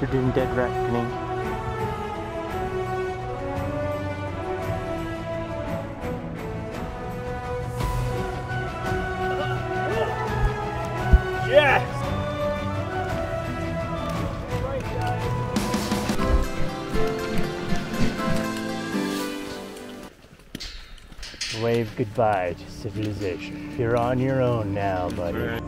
after doing dead reckoning. Yes! Wave goodbye to civilization. You're on your own now, buddy. Right.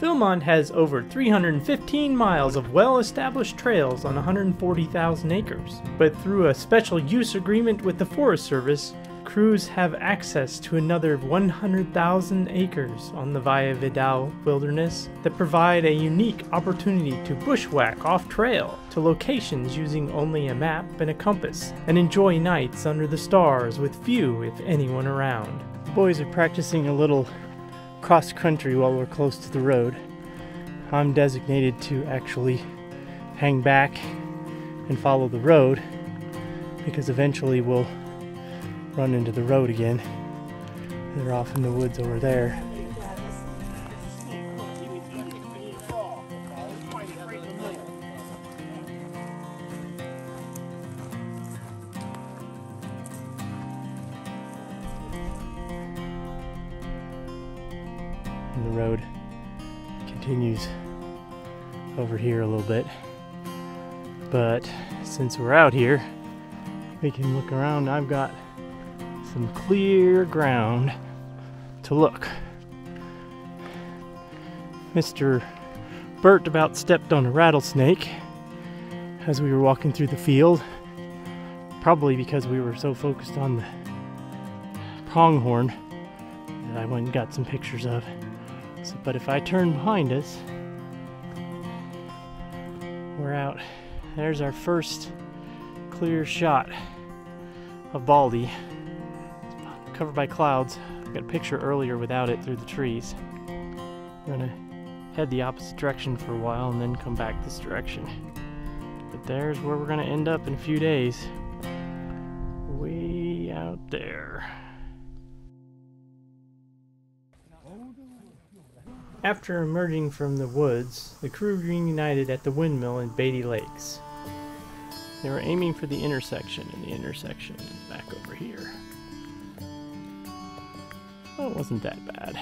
Philmont has over 315 miles of well-established trails on 140,000 acres, but through a special use agreement with the Forest Service, crews have access to another 100,000 acres on the Valle Vidal wilderness that provide a unique opportunity to bushwhack off-trail to locations using only a map and a compass, and enjoy nights under the stars with few, if anyone, around. The boys are practicing a little cross-country while we're close to the road. I'm designated to actually hang back and follow the road because eventually we'll run into the road again. They're off in the woods over there. And the road continues over here a little bit, but since we're out here we can look around. I've got some clear ground to look. Mr. Burt about stepped on a rattlesnake as we were walking through the field, probably because we were so focused on the pronghorn that I went and got some pictures of. So, but if I turn behind us, we're out. There's our first clear shot of Baldy, covered by clouds. I got a picture earlier without it through the trees. We're gonna head the opposite direction for a while and then come back this direction. But there's where we're gonna end up in a few days. Way out there. After emerging from the woods, the crew reunited at the windmill in Beatty Lakes. They were aiming for the intersection, and the intersection is back over here. Oh, it wasn't that bad.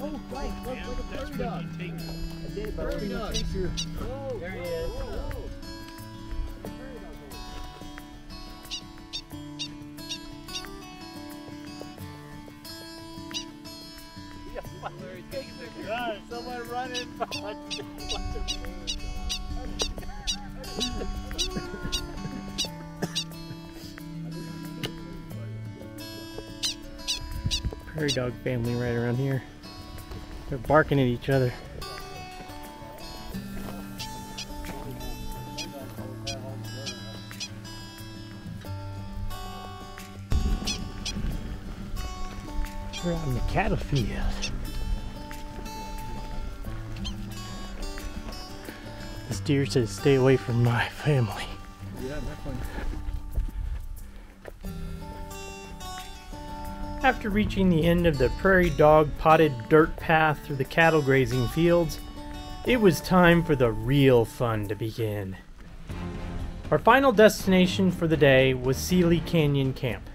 Oh, right, look at the bird dog. I did, but I didn't take your... There he is. God, someone running. Prairie dog family right around here. They're barking at each other. We're out in the cattle field. This deer says stay away from my family. Yeah, definitely. After reaching the end of the prairie dog potted dirt path through the cattle grazing fields, it was time for the real fun to begin. Our final destination for the day was Seally Canyon Camp,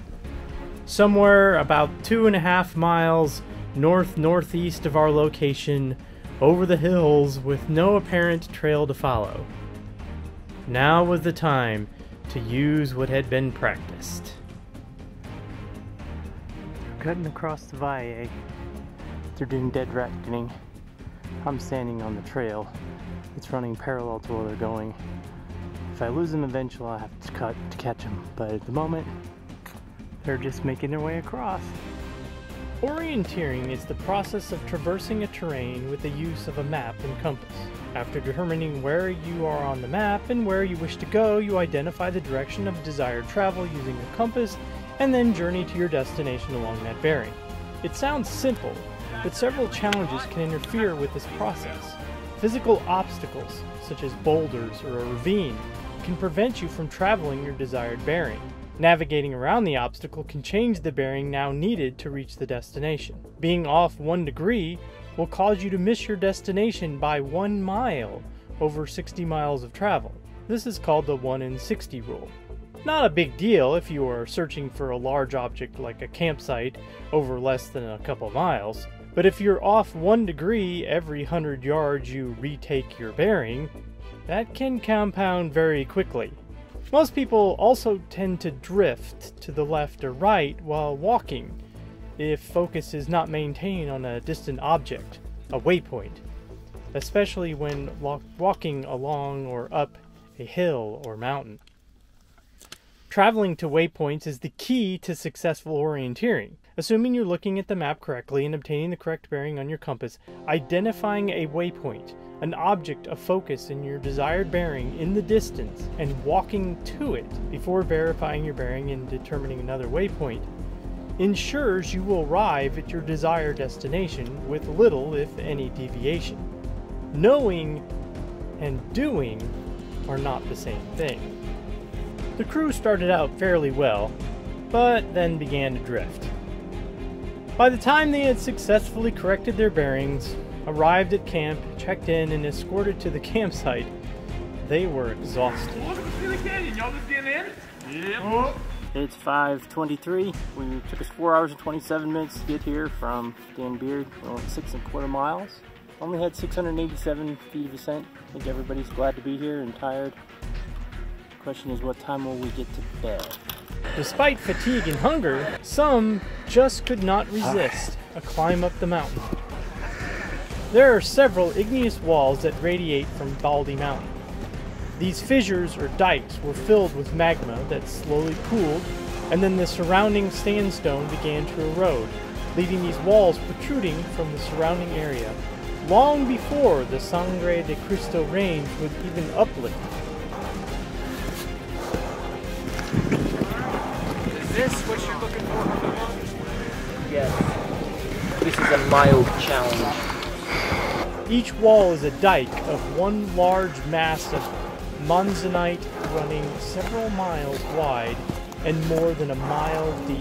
somewhere about 2.5 miles northeast of our location, over the hills with no apparent trail to follow. Now was the time to use what had been practiced. Cutting across the valle after doing dead reckoning. I'm standing on the trail. It's running parallel to where they're going. If I lose them eventually, I'll have to cut to catch them, but at the moment, they're just making their way across. Orienteering is the process of traversing a terrain with the use of a map and compass. After determining where you are on the map and where you wish to go, you identify the direction of desired travel using a compass and then journey to your destination along that bearing. It sounds simple, but several challenges can interfere with this process. Physical obstacles, such as boulders or a ravine, can prevent you from traveling your desired bearing. Navigating around the obstacle can change the bearing now needed to reach the destination. Being off 1 degree will cause you to miss your destination by 1 mile over 60 miles of travel. This is called the 1 in 60 rule. Not a big deal if you are searching for a large object like a campsite over less than a couple miles, but if you're off 1 degree every 100 yards you retake your bearing, that can compound very quickly. Most people also tend to drift to the left or right while walking if focus is not maintained on a distant object, a waypoint, especially when walking along or up a hill or mountain. Traveling to waypoints is the key to successful orienteering. Assuming you're looking at the map correctly and obtaining the correct bearing on your compass, identifying a waypoint, an object of focus in your desired bearing in the distance, and walking to it before verifying your bearing and determining another waypoint ensures you will arrive at your desired destination with little, if any, deviation. Knowing and doing are not the same thing. The crew started out fairly well, but then began to drift. By the time they had successfully corrected their bearings, arrived at camp, checked in, and escorted to the campsite, they were exhausted. Welcome to Seally Canyon. Y'all just getting in? Yep. Oh. It's 5:23. We took us 4 hours and 27 minutes to get here from Dan Beard. We went 6 1/4 miles. Only had 687 feet of ascent. I think everybody's glad to be here and tired. The question is, what time will we get to bed? Despite fatigue and hunger, some just could not resist a climb up the mountain. There are several igneous walls that radiate from Baldy Mountain. These fissures or dikes were filled with magma that slowly cooled, and then the surrounding sandstone began to erode, leaving these walls protruding from the surrounding area long before the Sangre de Cristo range was even uplifted. Is this what you're looking for? Yes. This is a mild challenge. Each wall is a dike of one large mass of monzonite running several miles wide and more than a mile deep.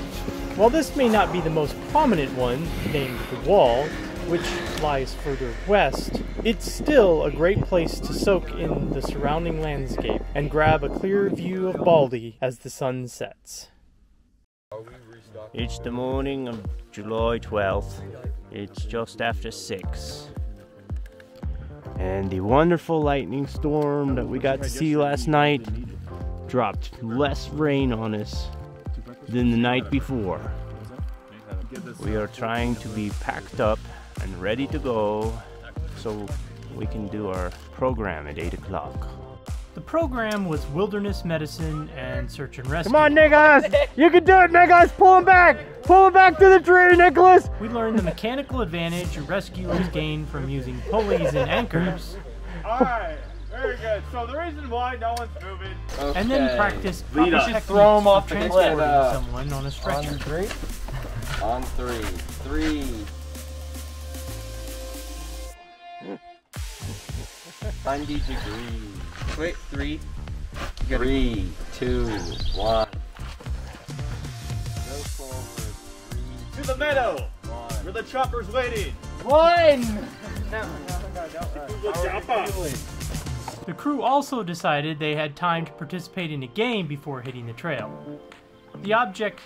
While this may not be the most prominent one, named the Wall, which lies further west, it's still a great place to soak in the surrounding landscape and grab a clear view of Baldy as the sun sets. It's the morning of July 12th, it's just after 6, and the wonderful lightning storm that we got to see last night dropped less rain on us than the night before. We are trying to be packed up and ready to go so we can do our program at 8 o'clock. The program was wilderness medicine and search and rescue. Come on, Nicholas! You can do it, Nicholas! Pull him back! Pull him back to the tree, Nicholas! We learned the mechanical advantage rescuers gain from using pulleys and anchors. Alright, very good. So the reason why no one's moving... Okay. And then practice proper techniques for transporting someone on a stretcher. On three. On three. Three. 90 degrees. Wait, three. Good. 3, 2, 1. Go forward. 3, to the meadow. 1. Where the chopper's waiting. 1. No, chopper. The crew also decided they had time to participate in a game before hitting the trail. The object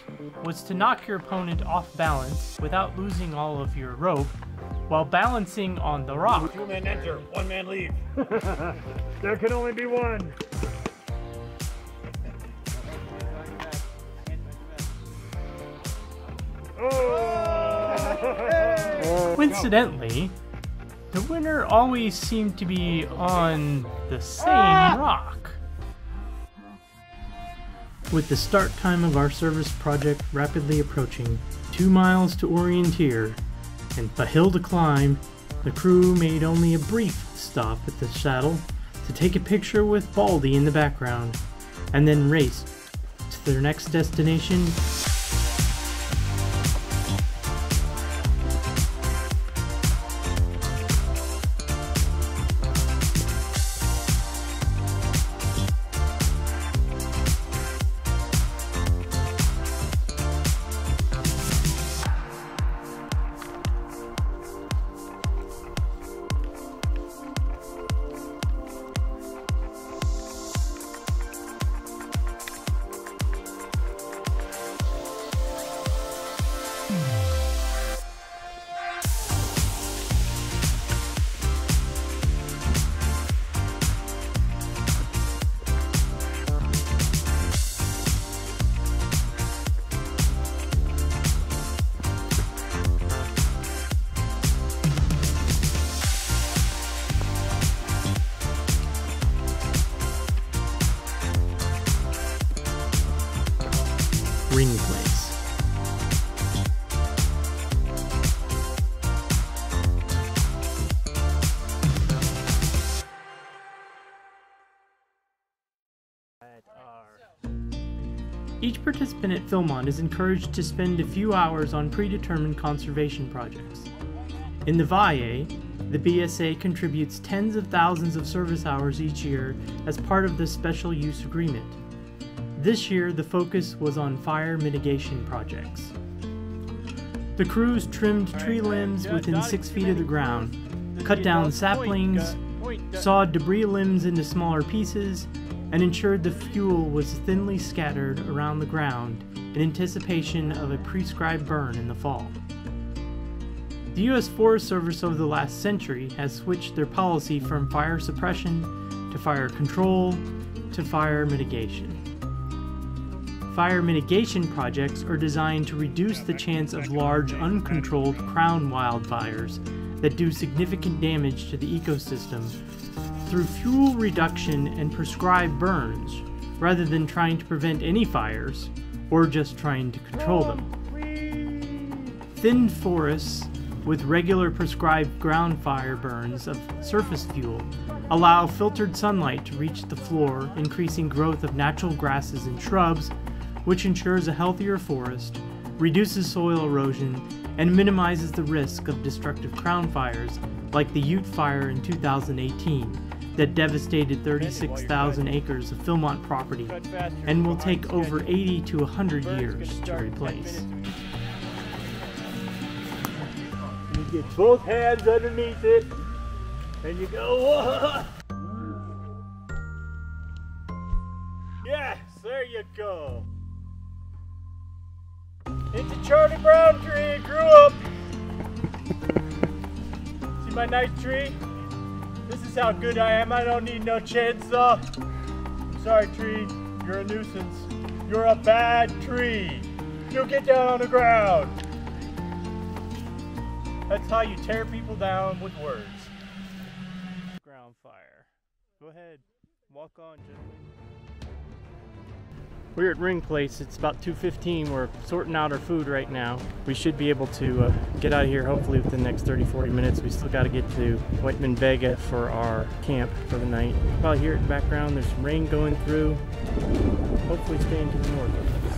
was to knock your opponent off balance without losing all of your rope, while balancing on the rock. 2 men enter, 1 man leave. There can only be 1. Oh! Coincidentally, the winner always seemed to be on the same rock. With the start time of our service project rapidly approaching, 2 miles to orienteer, and a hill to climb, the crew made only a brief stop at the saddle to take a picture with Baldy in the background, and then raced to their next destination. Each participant at Philmont is encouraged to spend a few hours on predetermined conservation projects. In the Valle, the BSA contributes tens of thousands of service hours each year as part of the Special Use Agreement. This year, the focus was on fire mitigation projects. The crews trimmed tree limbs within 6 feet of the ground, cut down saplings, sawed debris limbs into smaller pieces, and ensured the fuel was thinly scattered around the ground in anticipation of a prescribed burn in the fall. The U.S. Forest Service over the last century has switched their policy from fire suppression to fire control to fire mitigation. Fire mitigation projects are designed to reduce the chance of large, uncontrolled crown wildfires that do significant damage to the ecosystem through fuel reduction and prescribed burns, rather than trying to prevent any fires or just trying to control them. Thin forests with regular prescribed ground fire burns of surface fuel allow filtered sunlight to reach the floor, increasing growth of natural grasses and shrubs, which ensures a healthier forest, reduces soil erosion, and minimizes the risk of destructive crown fires like the Ute fire in 2018 that devastated 36,000 acres of Philmont property and will take over 80 to 100 years to replace. Get both hands underneath it, and you go, whoa! Yes, there you go. It's a Charlie Brown tree, it grew up. See my nice tree? This is how good I am, I don't need no chainsaw. I'm sorry, tree, you're a nuisance. You're a bad tree. You get down on the ground. That's how you tear people down with words. Ground fire. Go ahead, walk on, gentlemen. We're at Ring Place. It's about 2:15. We're sorting out our food right now. We should be able to get out of here hopefully within the next 30-40 minutes. We still got to get to Whiteman Vega for our camp for the night. Probably hear it in the background. There's some rain going through. Hopefully staying to the north.